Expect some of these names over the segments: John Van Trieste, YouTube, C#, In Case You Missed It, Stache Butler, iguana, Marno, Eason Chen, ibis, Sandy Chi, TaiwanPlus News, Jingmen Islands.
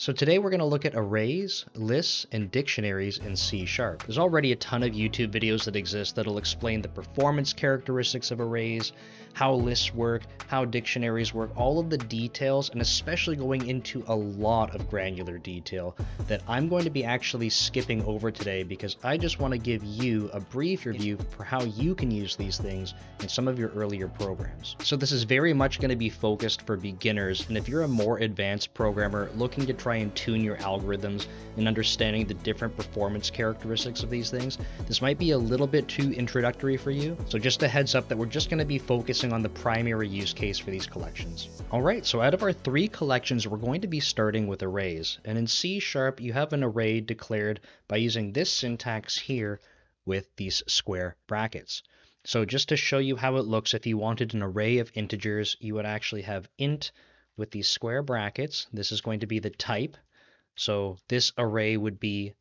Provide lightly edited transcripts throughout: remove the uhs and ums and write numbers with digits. So today we're going to look at arrays, lists, and dictionaries in C#. There's already a ton of YouTube videos that exist that'll explain the performance characteristics of arrays, how lists work, how dictionaries work, all of the details, and especially going into a lot of granular detail that I'm going to be actually skipping over today because I just want to give you a brief review for how you can use these things in some of your earlier programs. So this is very much going to be focused for beginners, and if you're a more advanced programmer looking to try and tune your algorithms and understanding the different performance characteristics of these things, this might be a little bit too introductory for you. So just a heads up that we're just going to be focusing on the primary use case for these collections. All right, so out of our three collections, we're going to be starting with arrays. And in C#, you have an array declared by using this syntax here with these square brackets. So just to show you how it looks, if you wanted an array of integers, you would actually have int with these square brackets. This is going to be the type. So this array would be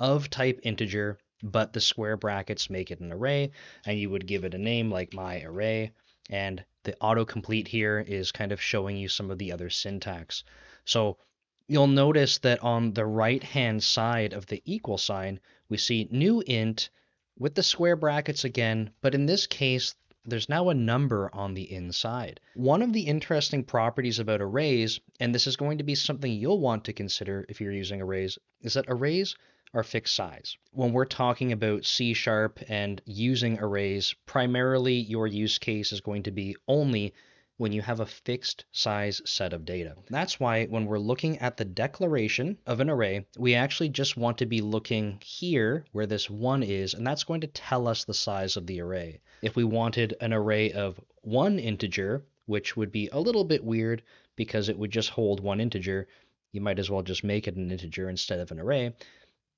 of type integer, but the square brackets make it an array, and you would give it a name like my array. And the autocomplete here is kind of showing you some of the other syntax. So you'll notice that on the right-hand side of the equal sign, we see new int with the square brackets again, but in this case, there's now a number on the inside. One of the interesting properties about arrays, and this is going to be something you'll want to consider if you're using arrays, is that arrays are fixed size. When we're talking about C# and using arrays, primarily your use case is going to be only when you have a fixed size set of data. That's why when we're looking at the declaration of an array, we actually just want to be looking here where this one is, and that's going to tell us the size of the array. If we wanted an array of one integer, which would be a little bit weird because it would just hold one integer, you might as well just make it an integer instead of an array,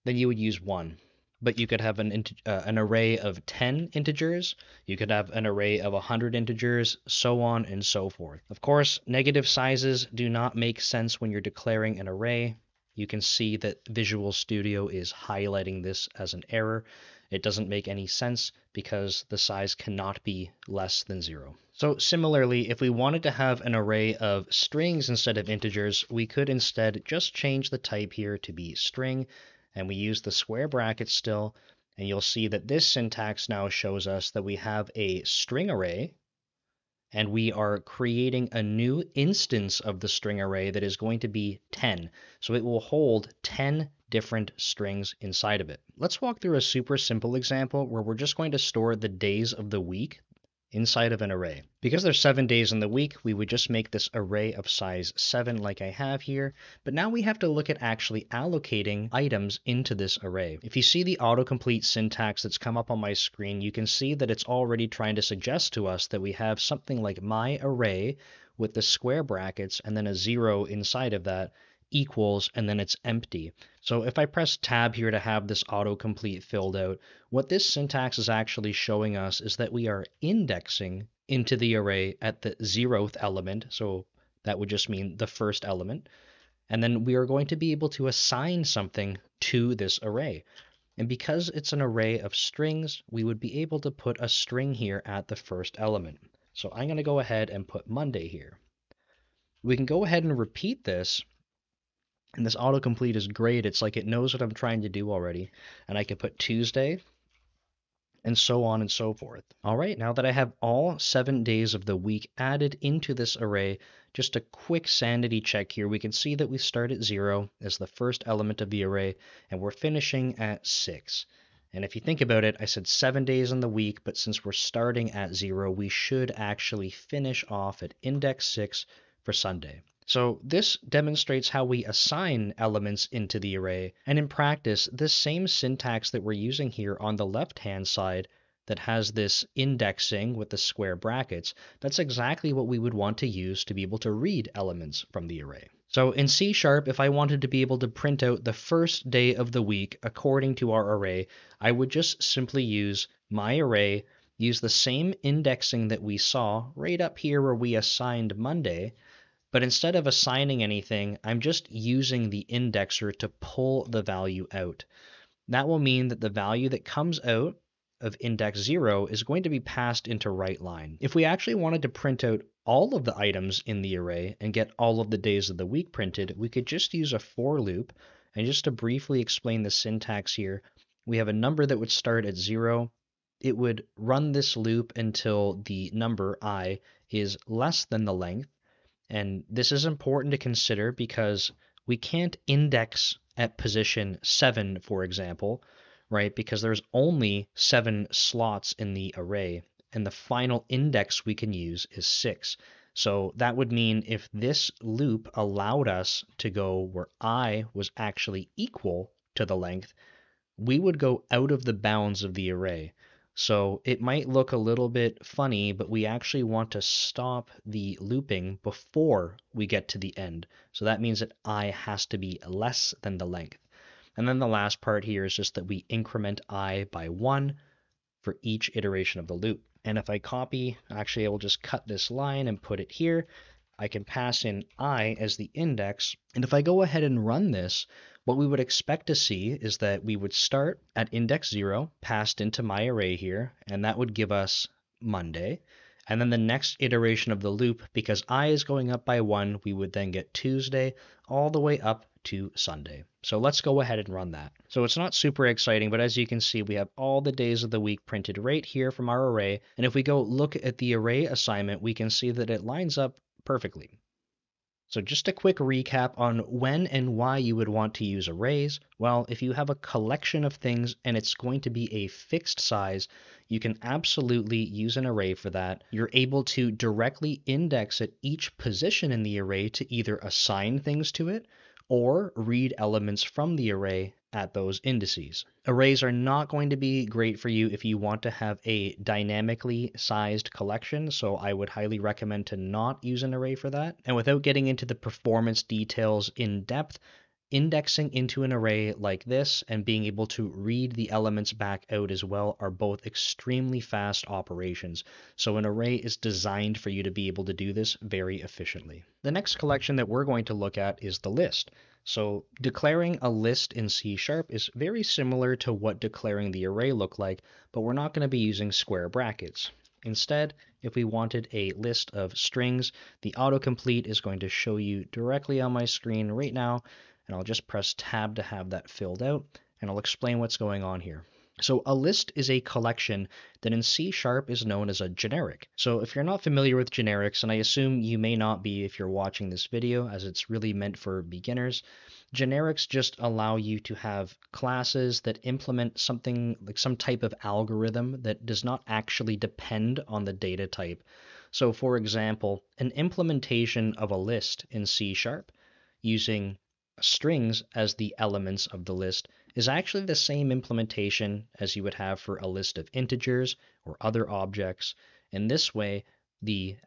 then you would use one. But you could have an array of 10 integers, you could have an array of 100 integers, so on and so forth. Of course, negative sizes do not make sense when you're declaring an array. You can see that Visual Studio is highlighting this as an error. It doesn't make any sense because the size cannot be less than 0. So similarly, if we wanted to have an array of strings instead of integers, we could instead just change the type here to be string, and we use the square brackets still, and you'll see that this syntax now shows us that we have a string array, and we are creating a new instance of the string array that is going to be 10. So it will hold 10 different strings inside of it. Let's walk through a super simple example where we're just going to store the days of the week inside of an array. Because there's 7 days in the week, we would just make this array of size 7 like I have here, but now we have to look at actually allocating items into this array. If you see the autocomplete syntax that's come up on my screen, you can see that it's already trying to suggest to us that we have something like my array with the square brackets and then a 0 inside of that equals, and then it's empty. So if I press tab here to have this autocomplete filled out, what this syntax is actually showing us is that we are indexing into the array at the 0th element. So that would just mean the first element. And then we are going to be able to assign something to this array. And because it's an array of strings, we would be able to put a string here at the first element. So I'm going to go ahead and put Monday here. We can go ahead and repeat this. And this autocomplete is great. It's like it knows what I'm trying to do already. And I can put Tuesday and so on and so forth. All right, now that I have all 7 days of the week added into this array, just a quick sanity check here. We can see that we start at 0 as the first element of the array, and we're finishing at 6. And if you think about it, I said 7 days in the week, but since we're starting at 0, we should actually finish off at index 6 for Sunday. So this demonstrates how we assign elements into the array, and in practice, this same syntax that we're using here on the left-hand side that has this indexing with the square brackets, that's exactly what we would want to use to be able to read elements from the array. So in C#, if I wanted to be able to print out the first day of the week according to our array, I would just simply use my array, use the same indexing that we saw right up here where we assigned Monday, but instead of assigning anything, I'm just using the indexer to pull the value out. That will mean that the value that comes out of index 0 is going to be passed into right line. If we actually wanted to print out all of the items in the array and get all of the days of the week printed, we could just use a for loop. And just to briefly explain the syntax here, we have a number that would start at 0. It would run this loop until the number I is less than the length. And this is important to consider because we can't index at position 7, for example, right? Because there's only 7 slots in the array, and the final index we can use is 6. So that would mean if this loop allowed us to go where I was actually equal to the length, we would go out of the bounds of the array. So it might look a little bit funny, but we actually want to stop the looping before we get to the end. So that means that I has to be less than the length. And then the last part here is just that we increment I by 1 for each iteration of the loop. And if I copy, actually I will just cut this line and put it here. I can pass in I as the index. And if I go ahead and run this, what we would expect to see is that we would start at index 0, passed into my array here, and that would give us Monday. And then the next iteration of the loop, because I is going up by 1, we would then get Tuesday all the way up to Sunday. So let's go ahead and run that. So it's not super exciting, but as you can see, we have all the days of the week printed right here from our array. And if we go look at the array assignment, we can see that it lines up perfectly. So just a quick recap on when and why you would want to use arrays. Well, if you have a collection of things and it's going to be a fixed size, you can absolutely use an array for that. You're able to directly index at each position in the array to either assign things to it or read elements from the array at those indices. Arrays are not going to be great for you if you want to have a dynamically sized collection, so I would highly recommend to not use an array for that. And without getting into the performance details in depth, indexing into an array like this and being able to read the elements back out as well are both extremely fast operations. So an array is designed for you to be able to do this very efficiently. The next collection that we're going to look at is the list. So declaring a list in C# is very similar to what declaring the array looked like, but we're not going to be using square brackets. Instead, if we wanted a list of strings, the autocomplete is going to show you directly on my screen right now, and I'll just press tab to have that filled out, and I'll explain what's going on here. So a list is a collection that in C# is known as a generic. So if you're not familiar with generics, and I assume you may not be if you're watching this video, as it's really meant for beginners, generics just allow you to have classes that implement something like some type of algorithm that does not actually depend on the data type. So for example, an implementation of a list in C# using strings as the elements of the list is actually the same implementation as you would have for a list of integers or other objects. In this way,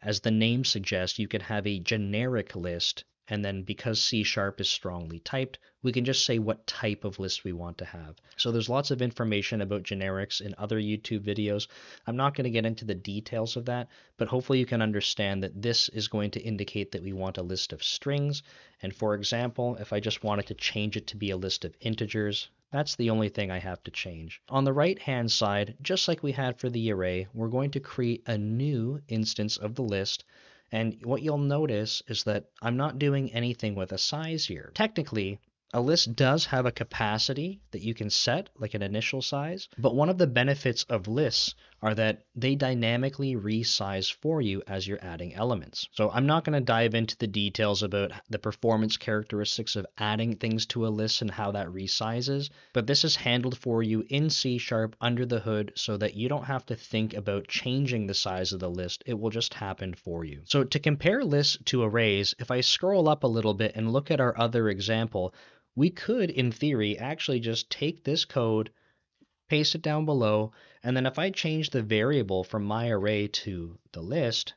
as the name suggests, you could have a generic list, and then because C# is strongly typed, we can just say what type of list we want to have. So there's lots of information about generics in other YouTube videos. I'm not going to get into the details of that, but hopefully you can understand that this is going to indicate that we want a list of strings. And for example, if I just wanted to change it to be a list of integers, that's the only thing I have to change. On the right-hand side, just like we had for the array, we're going to create a new instance of the list. And what you'll notice is that I'm not doing anything with a size here. Technically, a list does have a capacity that you can set, like an initial size, but one of the benefits of lists are that they dynamically resize for you as you're adding elements. So I'm not going to dive into the details about the performance characteristics of adding things to a list and how that resizes, but this is handled for you in C# under the hood so that you don't have to think about changing the size of the list. It will just happen for you. So to compare lists to arrays, if I scroll up a little bit and look at our other example, we could, in theory, actually just take this code, paste it down below, and then if I change the variable from my array to the list,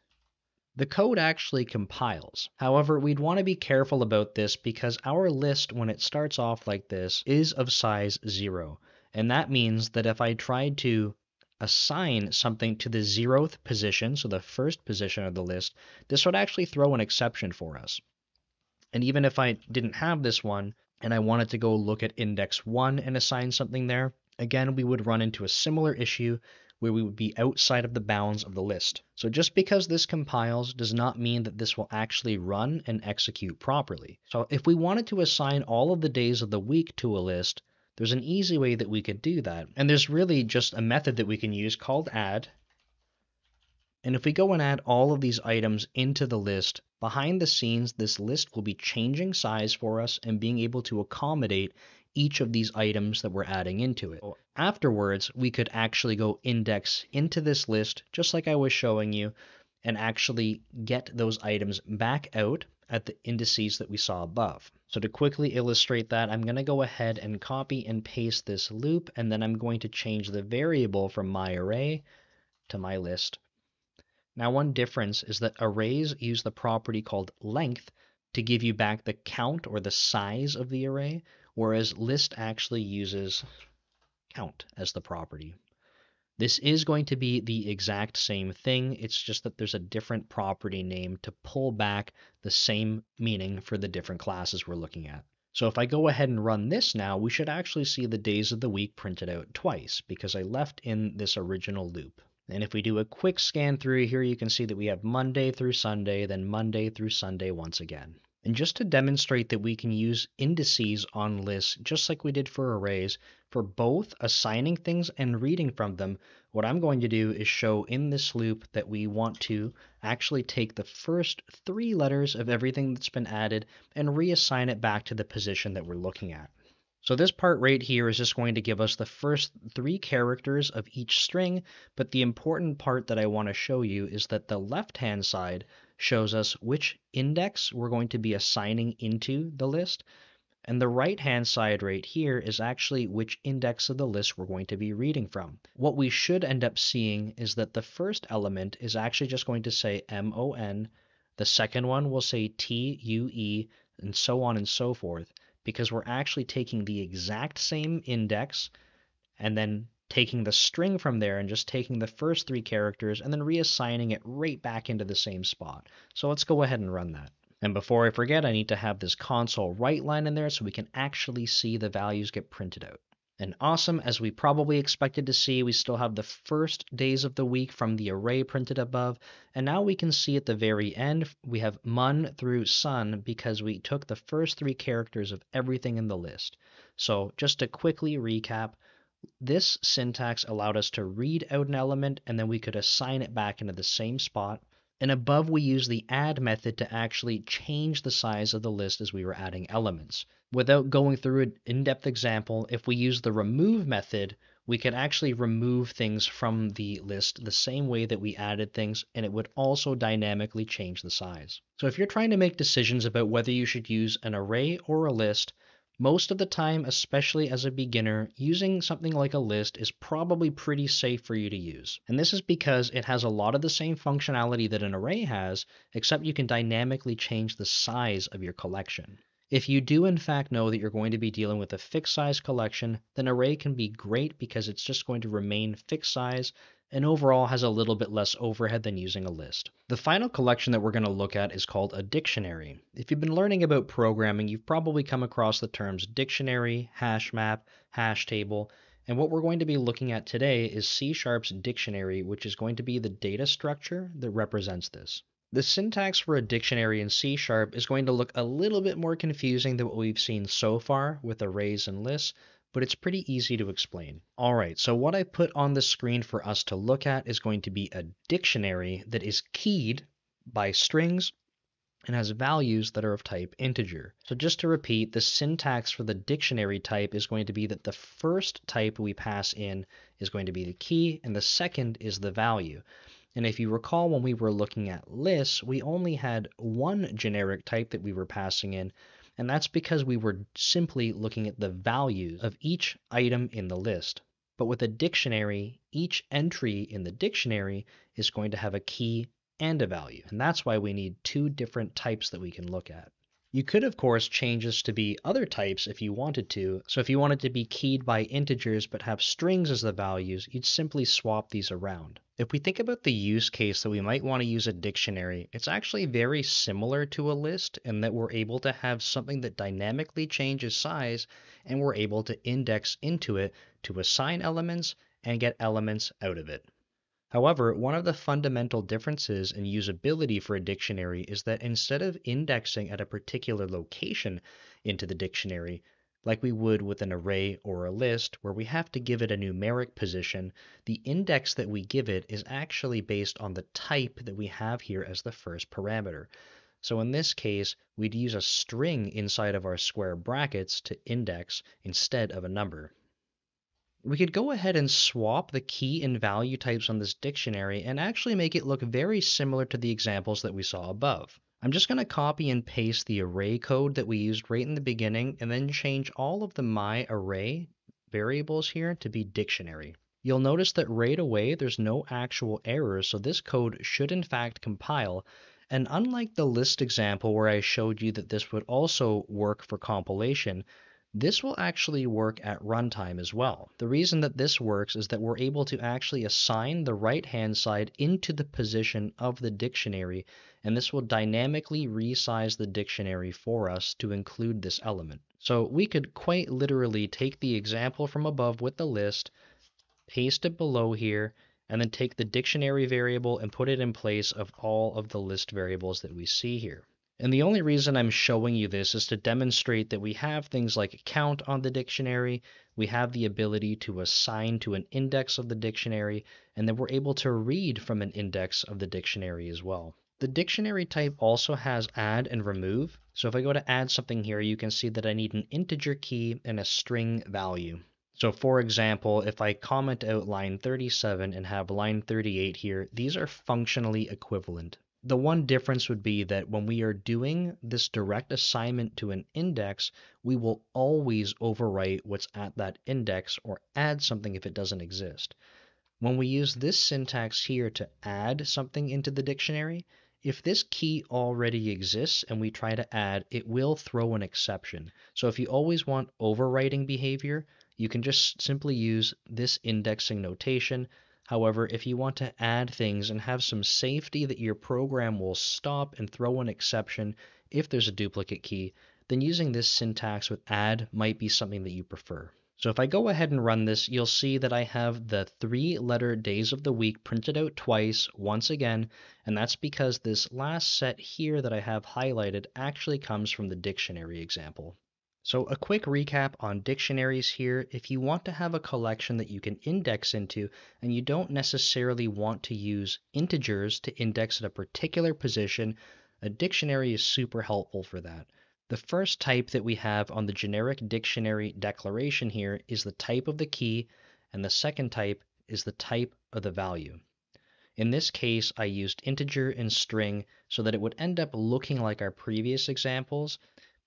the code actually compiles. However, we'd want to be careful about this because our list, when it starts off like this, is of size 0. And that means that if I tried to assign something to the 0th position, so the first position of the list, this would actually throw an exception for us. And even if I didn't have this one, and I wanted to go look at index 1 and assign something there, again, we would run into a similar issue where we would be outside of the bounds of the list. So just because this compiles does not mean that this will actually run and execute properly. So if we wanted to assign all of the days of the week to a list, there's an easy way that we could do that. And there's really just a method that we can use called add. And if we go and add all of these items into the list, behind the scenes, this list will be changing size for us and being able to accommodate each of these items that we're adding into it. Afterwards, we could actually go index into this list, just like I was showing you, and actually get those items back out at the indices that we saw above. So to quickly illustrate that, I'm going to go ahead and copy and paste this loop, and then I'm going to change the variable from my array to my list. Now one difference is that arrays use the property called length to give you back the count or the size of the array, whereas list actually uses count as the property. This is going to be the exact same thing, it's just that there's a different property name to pull back the same meaning for the different classes we're looking at. So if I go ahead and run this now, we should actually see the days of the week printed out twice, because I left in this original loop. And if we do a quick scan through here, you can see that we have Monday through Sunday, then Monday through Sunday once again. And just to demonstrate that we can use indices on lists, just like we did for arrays, for both assigning things and reading from them, what I'm going to do is show in this loop that we want to actually take the first 3 letters of everything that's been added and reassign it back to the position that we're looking at. So this part right here is just going to give us the first 3 characters of each string, but the important part that I want to show you is that the left-hand side shows us which index we're going to be assigning into the list, and the right-hand side right here is actually which index of the list we're going to be reading from. What we should end up seeing is that the first element is actually just going to say MON, the second one will say TUE, and so on and so forth, because we're actually taking the exact same index and then taking the string from there and just taking the first 3 characters and then reassigning it right back into the same spot. So let's go ahead and run that. And before I forget, I need to have this console write line in there so we can actually see the values get printed out. And awesome, as we probably expected to see, we still have the first days of the week from the array printed above, and now we can see at the very end we have mun through sun because we took the first 3 characters of everything in the list. So just to quickly recap, this syntax allowed us to read out an element and then we could assign it back into the same spot. And above we use the add method to actually change the size of the list as we were adding elements. Without going through an in-depth example, if we use the remove method, we could actually remove things from the list the same way that we added things, and it would also dynamically change the size. So if you're trying to make decisions about whether you should use an array or a list, most of the time, especially as a beginner, using something like a list is probably pretty safe for you to use. And this is because it has a lot of the same functionality that an array has, except you can dynamically change the size of your collection. If you do in fact know that you're going to be dealing with a fixed size collection, then array can be great because it's just going to remain fixed size and overall has a little bit less overhead than using a list. The final collection that we're going to look at is called a dictionary. If you've been learning about programming, you've probably come across the terms dictionary, hash map, hash table, and what we're going to be looking at today is C#'s dictionary, which is going to be the data structure that represents this. The syntax for a dictionary in C# is going to look a little bit more confusing than what we've seen so far with arrays and lists, but it's pretty easy to explain. Alright, so what I put on the screen for us to look at is going to be a dictionary that is keyed by strings and has values that are of type integer. So just to repeat, the syntax for the dictionary type is going to be that the first type we pass in is going to be the key, and the second is the value. And if you recall, when we were looking at lists, we only had one generic type that we were passing in, and that's because we were simply looking at the values of each item in the list. But with a dictionary, each entry in the dictionary is going to have a key and a value. And that's why we need 2 different types that we can look at. You could, of course, change this to be other types if you wanted to. So if you wanted to be keyed by integers but have strings as the values, you'd simply swap these around. If we think about the use case that we might want to use a dictionary, it's actually very similar to a list in that we're able to have something that dynamically changes size and we're able to index into it to assign elements and get elements out of it. However, one of the fundamental differences in usability for a dictionary is that instead of indexing at a particular location into the dictionary, like we would with an array or a list where we have to give it a numeric position, the index that we give it is actually based on the type that we have here as the first parameter. So in this case, we'd use a string inside of our square brackets to index instead of a number. We could go ahead and swap the key and value types on this dictionary and actually make it look very similar to the examples that we saw above. I'm just going to copy and paste the array code that we used right in the beginning and then change all of the myArray variables here to be dictionary. You'll notice that right away there's no actual errors, so this code should in fact compile. And unlike the list example where I showed you that this would also work for compilation, this will actually work at runtime as well. The reason that this works is that we're able to actually assign the right-hand side into the position of the dictionary, and this will dynamically resize the dictionary for us to include this element. So we could quite literally take the example from above with the list, paste it below here, and then take the dictionary variable and put it in place of all of the list variables that we see here. And the only reason I'm showing you this is to demonstrate that we have things like count on the dictionary, we have the ability to assign to an index of the dictionary, and then we're able to read from an index of the dictionary as well. The dictionary type also has add and remove. So if I go to add something here, you can see that I need an integer key and a string value. So for example, if I comment out line 37 and have line 38 here, these are functionally equivalent. The one difference would be that when we are doing this direct assignment to an index, we will always overwrite what's at that index or add something if it doesn't exist. When we use this syntax here to add something into the dictionary, if this key already exists and we try to add, it will throw an exception. So if you always want overwriting behavior, you can just simply use this indexing notation. However, if you want to add things and have some safety that your program will stop and throw an exception if there's a duplicate key, then using this syntax with add might be something that you prefer. So if I go ahead and run this, you'll see that I have the 3-letter days of the week printed out twice once again, and that's because this last set here that I have highlighted actually comes from the dictionary example. So a quick recap on dictionaries here. If you want to have a collection that you can index into and you don't necessarily want to use integers to index at a particular position, a dictionary is super helpful for that. The first type that we have on the generic dictionary declaration here is the type of the key, and the second type is the type of the value. In this case, I used integer and string so that it would end up looking like our previous examples.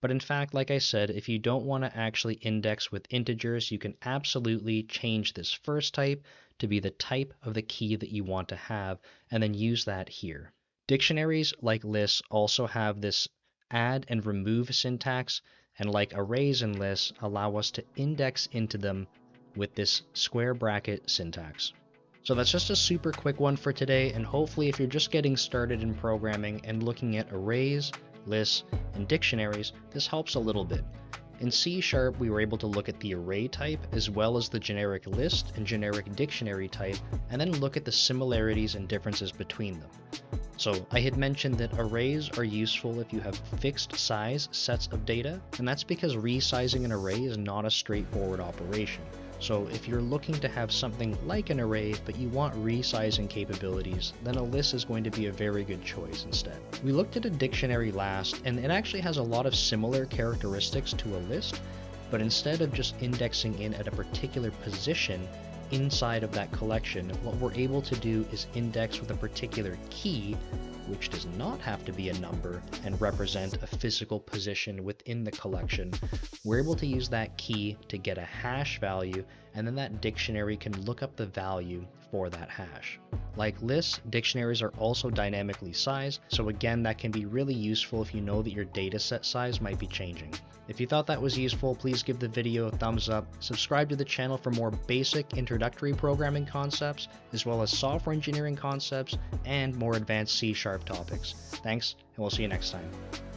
But in fact, like I said, if you don't want to actually index with integers, you can absolutely change this first type to be the type of the key that you want to have, and then use that here. Dictionaries, like lists, also have this add and remove syntax, and like arrays and lists, allow us to index into them with this square bracket syntax. So that's just a super quick one for today, and hopefully if you're just getting started in programming and looking at arrays, lists, and dictionaries, this helps a little bit. In C#, we were able to look at the array type as well as the generic list and generic dictionary type, and then look at the similarities and differences between them. So I had mentioned that arrays are useful if you have fixed size sets of data, and that's because resizing an array is not a straightforward operation. So if you're looking to have something like an array, but you want resizing capabilities, then a list is going to be a very good choice instead. We looked at a dictionary last, and it actually has a lot of similar characteristics to a list, but instead of just indexing in at a particular position inside of that collection, what we're able to do is index with a particular key, which does not have to be a number and represent a physical position within the collection. We're able to use that key to get a hash value, and then that dictionary can look up the value for that hash. Like lists, dictionaries are also dynamically sized, so again, that can be really useful if you know that your data set size might be changing. If you thought that was useful, please give the video a thumbs up, subscribe to the channel for more basic introductory programming concepts, as well as software engineering concepts, and more advanced C# topics. Thanks, and we'll see you next time.